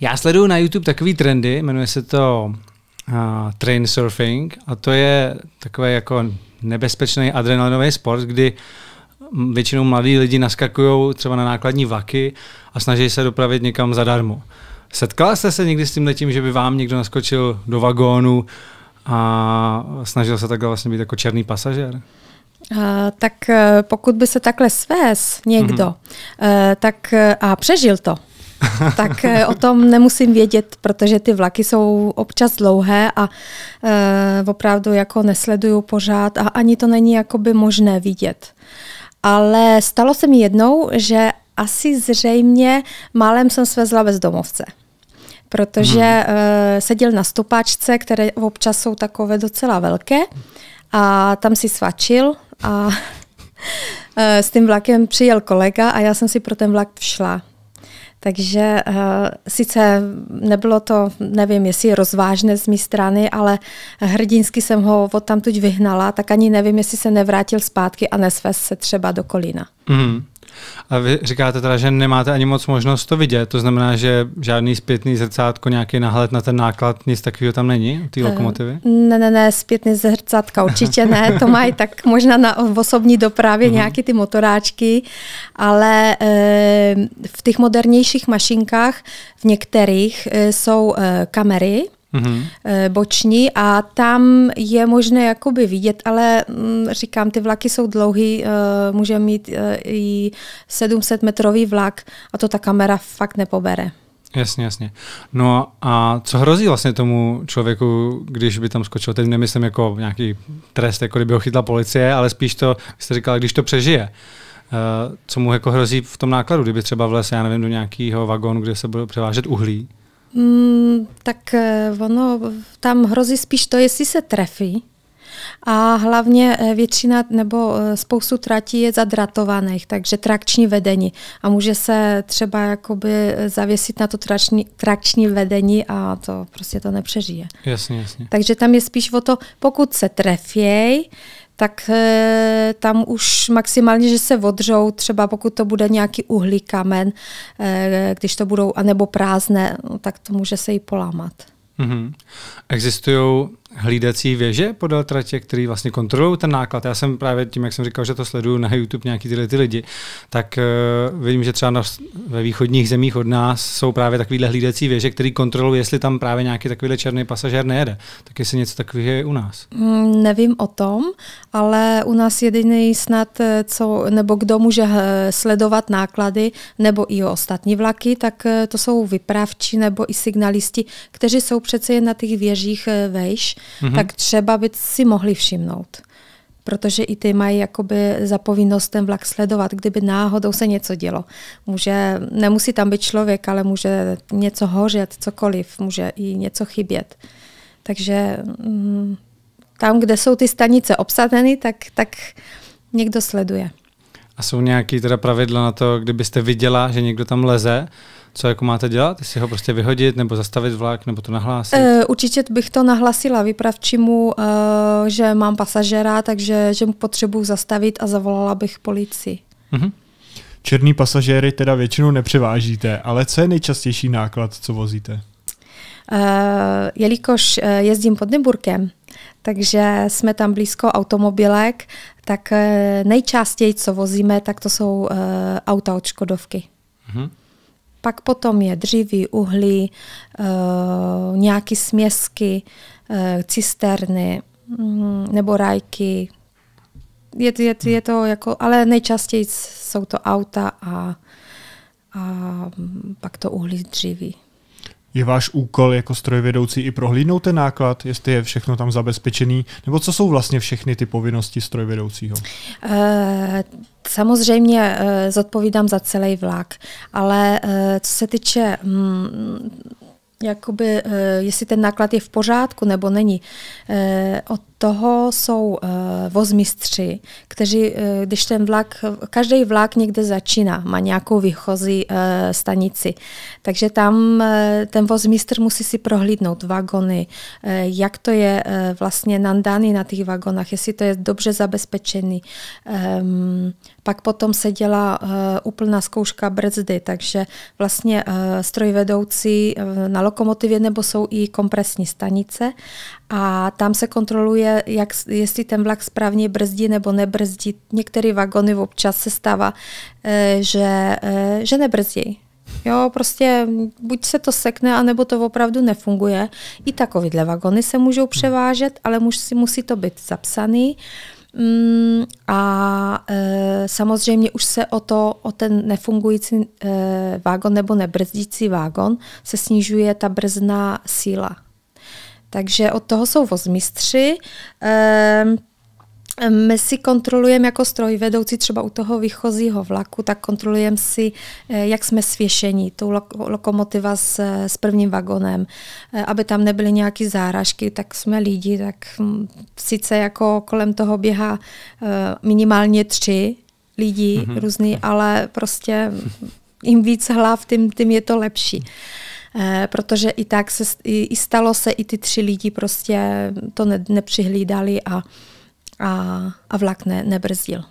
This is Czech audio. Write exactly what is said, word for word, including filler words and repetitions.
Já sleduju na YouTube takový trendy, jmenuje se to uh, train surfing a to je takový jako nebezpečný adrenalinový sport, kdy většinou mladí lidi naskakují třeba na nákladní vlaky a snaží se dopravit někam zadarmo. Setkala jste se někdy s tímhletím, že by vám někdo naskočil do vagónu a snažil se takhle vlastně být jako černý pasažér? Uh, tak uh, pokud by se takhle svéz někdo mm-hmm. uh, tak, uh, a přežil to, tak o tom nemusím vědět, protože ty vlaky jsou občas dlouhé a e, opravdu jako nesleduju pořád a ani to není jakoby možné vidět. Ale stalo se mi jednou, že asi zřejmě málem jsem svezla bezdomovce. Protože hmm. e, seděl na stopáčce, které občas jsou takové docela velké a tam si svačil a e, s tím vlakem přijel kolega a já jsem si pro ten vlak šla. Takže uh, sice nebylo to, nevím, jestli je rozvážné z mé strany, ale hrdinsky jsem ho odtamtud vyhnala, tak ani nevím, jestli se nevrátil zpátky a nesvez se třeba do Kolína. Mm. A vy říkáte teda, že nemáte ani moc možnost to vidět, to znamená, že žádný zpětný zrcátko, nějaký náhled na ten náklad, nic takového tam není, ty lokomotivy? Ne, ne, ne, zpětný zrcátka určitě ne, to mají tak možná na osobní dopravě mm. nějaké ty motoráčky, ale e, v těch modernějších mašinkách v některých e, jsou e, kamery, Mm-hmm. boční a tam je možné jakoby vidět, ale říkám, ty vlaky jsou dlouhý, můžeme mít i sedm set metrový vlak a to ta kamera fakt nepobere. Jasně, jasně. No a co hrozí vlastně tomu člověku, když by tam skočil? Teď nemyslím jako nějaký trest, jako kdyby ho chytla policie, ale spíš to, jak jste říkala, když to přežije. Co mu jako hrozí v tom nákladu, kdyby třeba vlez, já nevím, do nějakého vagónu, kde se bude převážet uhlí? Mm, tak ono, tam hrozí spíš to, jestli se trefí a hlavně většina nebo spoustu tratí je zadratovaných, takže trakční vedení a může se třeba jakoby zavěsit na to trakční, trakční vedení a to prostě to nepřežije. Jasně, jasně. Takže tam je spíš o to, pokud se trefěj, tak e, tam už maximálně, že se odřou, třeba pokud to bude nějaký uhlí, kamen, e, když to budou, anebo prázdné, no, tak to může se i polámat. Mm-hmm. Existují hlídací věže podél tratě, které vlastně kontrolují ten náklad. Já jsem právě tím, jak jsem říkal, že to sleduju na YouTube nějaký tyhle ty lidi, tak e, vidím, že třeba na, ve východních zemích od nás jsou právě takovýhle hlídací věže, které kontrolují, jestli tam právě nějaký takovýhle černý pasažér nejede. Tak jestli něco takového je u nás. Mm, nevím o tom, ale u nás jediný snad, co, nebo kdo může sledovat náklady, nebo i ostatní vlaky, tak to jsou vypravči nebo i signalisti, kteří jsou přece jen na těch věžích vejš. Mm-hmm. Tak třeba by si mohli všimnout, protože i ty mají jakoby za povinnost ten vlak sledovat, kdyby náhodou se něco dělo. Může, nemusí tam být člověk, ale může něco hořet, cokoliv, může i něco chybět. Takže tam, kde jsou ty stanice obsadeny, tak, tak někdo sleduje. A jsou nějaké teda pravidla na to, kdybyste viděla, že někdo tam leze, co jako máte dělat? Jestli ho prostě vyhodit, nebo zastavit vlak, nebo to nahlásit? E, určitě bych to nahlasila vypravčimu, e, že mám pasažéra, takže že mu potřebuji zastavit a zavolala bych policii. Mm-hmm. Černý pasažéry teda většinou nepřevážíte, ale co je nejčastější náklad, co vozíte? E, jelikož jezdím pod Niburkem, takže jsme tam blízko automobilek, tak nejčastěji, co vozíme, tak to jsou e, auta od Škodovky. Mm-hmm. Pak potom je dříví, uhlí, e, nějaké směsky, e, cisterny mm, nebo rajky. Je, je, je to jako, ale nejčastěji jsou to auta a, a pak to uhlí, dříví. Je váš úkol jako strojvedoucí i prohlídnout ten náklad, jestli je všechno tam zabezpečený, nebo co jsou vlastně všechny ty povinnosti strojvedoucího? E, samozřejmě e, zodpovídám za celý vlak, ale e, co se týče, mm, jakoby, e, jestli ten náklad je v pořádku nebo není, e, o toho jsou uh, vozmistři, kteří, uh, když ten vlak, každý vlak někde začíná, má nějakou výchozí uh, stanici, takže tam uh, ten vozmistr musí si prohlídnout vagony, uh, jak to je uh, vlastně nandaný na těch vagonách, jestli to je dobře zabezpečený. Um, pak potom se dělá uh, úplná zkouška brzdy, takže vlastně uh, strojvedoucí uh, na lokomotivě nebo jsou i kompresní stanice a tam se kontroluje, jak, jestli ten vlak správně brzdí nebo nebrzdí. Některé vagony občas se stává, že, že nebrzdí. Jo, prostě buď se to sekne, anebo to opravdu nefunguje. I takovýhle vagony se můžou převážet, ale musí, musí to být zapsaný. A e, samozřejmě už se o to, o ten nefungující e, vágon nebo nebrzdící vágon se snižuje ta brzdná síla. Takže od toho jsou vozmistři. My si kontrolujeme jako strojvedoucí třeba u toho výchozího vlaku, tak kontrolujeme si, jak jsme svěšení, tou lokomotiva s, s prvním vagonem, aby tam nebyly nějaké záražky, tak jsme lidi, tak sice jako kolem toho běhá minimálně tři lidi mm-hmm. různý, ale prostě jim víc hlav, tím, tím je to lepší. Eh, protože i tak se, i, i stalo se, i ty tři lidi prostě to ne, nepřihlídali a, a, a vlak ne, nebrzdil.